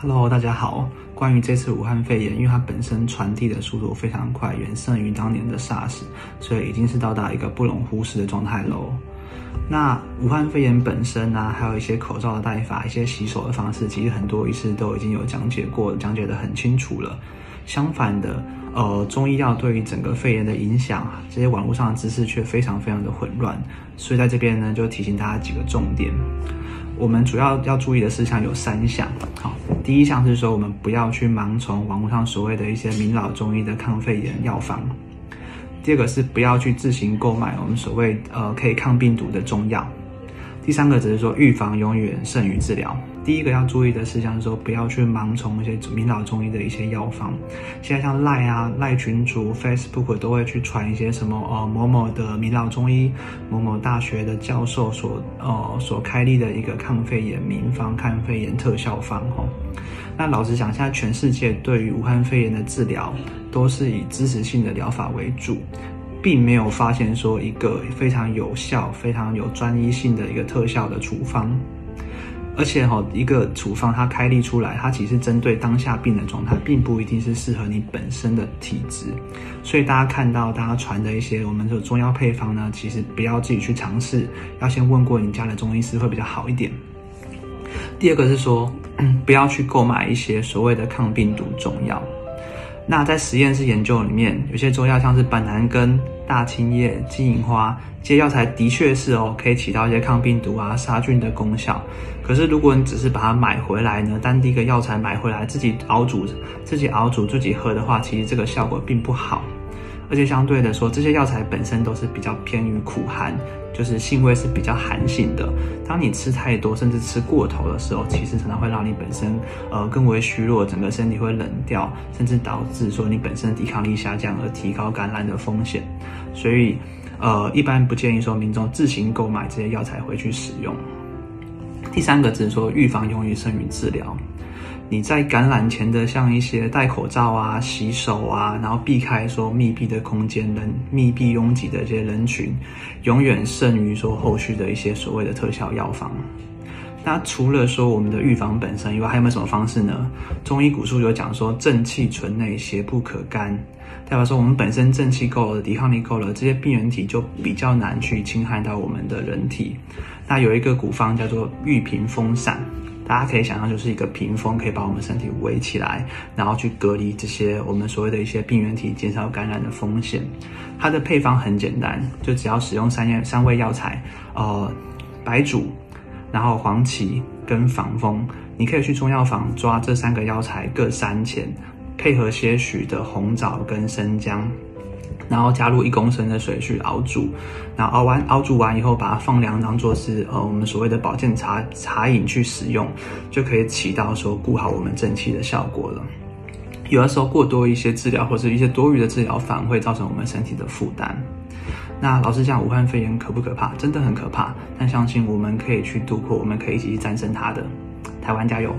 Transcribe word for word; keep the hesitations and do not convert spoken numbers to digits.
Hello， 大家好。关于这次武汉肺炎，因为它本身传递的速度非常快，远胜于当年的 SARS， 所以已经是到达一个不容忽视的状态喽。那武汉肺炎本身呢、啊，还有一些口罩的戴法、一些洗手的方式，其实很多医师都已经有讲解过，讲解得很清楚了。相反的，呃，中医药对于整个肺炎的影响，这些网络上的知识却非常非常的混乱，所以在这边呢，就提醒大家几个重点。我们主要要注意的事项有三项。好，第一项是说，我们不要去盲从网络上所谓的一些名老中医的抗肺炎药方。第二个是不要去自行购买我们所谓呃可以抗病毒的中药。第三个只是说，预防永远胜于治疗。第一个要注意的事项是说，不要去盲从一些名老中医的一些药方。现在像Line啊、Line群组、Facebook 都会去传一些什么呃某某的名老中医、某某大学的教授所呃所开立的一个抗肺炎名方、抗肺炎特效方哦。那老实讲，现在全世界对于武汉肺炎的治疗都是以支持性的疗法为主。并没有发现说一个非常有效、非常有专一性的一个特效的处方。而且哈，一个处方它开立出来，它其实针对当下病的状态，并不一定是适合你本身的体质。所以大家看到大家传的一些我们的中药配方呢，其实不要自己去尝试，要先问过你家的中医师会比较好一点。第二个是说，不要去购买一些所谓的抗病毒中药。那在实验室研究里面，有些中药像是板蓝根、大青叶、金银花这些药材，的确是哦，可以起到一些抗病毒啊、杀菌的功效。可是如果你只是把它买回来呢，单一个药材买回来自己熬煮、自己熬煮、自己喝的话，其实这个效果并不好。而且相对的说，这些药材本身都是比较偏于苦寒，就是性味是比较寒性的。当你吃太多，甚至吃过头的时候，其实常常会让你本身呃更为虚弱，整个身体会冷掉，甚至导致说你本身抵抗力下降，而提高感染的风险。所以呃，一般不建议说民众自行购买这些药材回去使用。第三个只是说，预防永远胜于治疗。你在感染前的像一些戴口罩啊、洗手啊，然后避开说密闭的空间、人密闭拥挤的这些人群，永远胜于说后续的一些所谓的特效药方。那除了说我们的预防本身以外，还有没有什么方式呢？中医古书有讲说，正气存内，邪不可干，代表说我们本身正气够了，抵抗力够了，这些病原体就比较难去侵害到我们的人体。那有一个古方叫做玉屏风散，大家可以想象就是一个屏风，可以把我们身体围起来，然后去隔离这些我们所谓的一些病原体，减少感染的风险。它的配方很简单，就只要使用三三味药材，呃，白术，然后黄芪跟防风。你可以去中药房抓这三个药材各三钱，配合些许的红枣跟生姜。然后加入一公升的水去熬煮，然后熬完熬煮完以后，把它放凉，当做是呃我们所谓的保健茶茶饮去使用，就可以起到说顾好我们正气的效果了。有的时候过多一些治疗或是一些多余的治疗，反而会造成我们身体的负担。那老实讲，武汉肺炎可不可怕？真的很可怕，但相信我们可以去度过，我们可以一起去战胜它的。台湾加油！